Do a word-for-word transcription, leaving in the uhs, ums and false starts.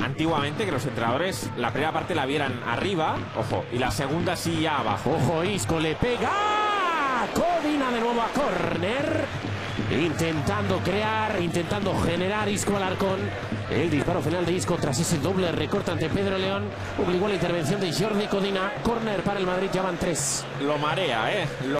Antiguamente que los entrenadores la primera parte la vieran arriba, ojo, y la segunda sí ya abajo. Ojo, Isco le pega. Codina de nuevo a córner. Intentando crear, intentando generar Isco al arcón. El disparo final de Isco tras ese doble recorte ante Pedro León. Obligó la intervención de Jordi Codina. Córner para el Madrid, ya van tres. Lo marea, ¿eh? Lo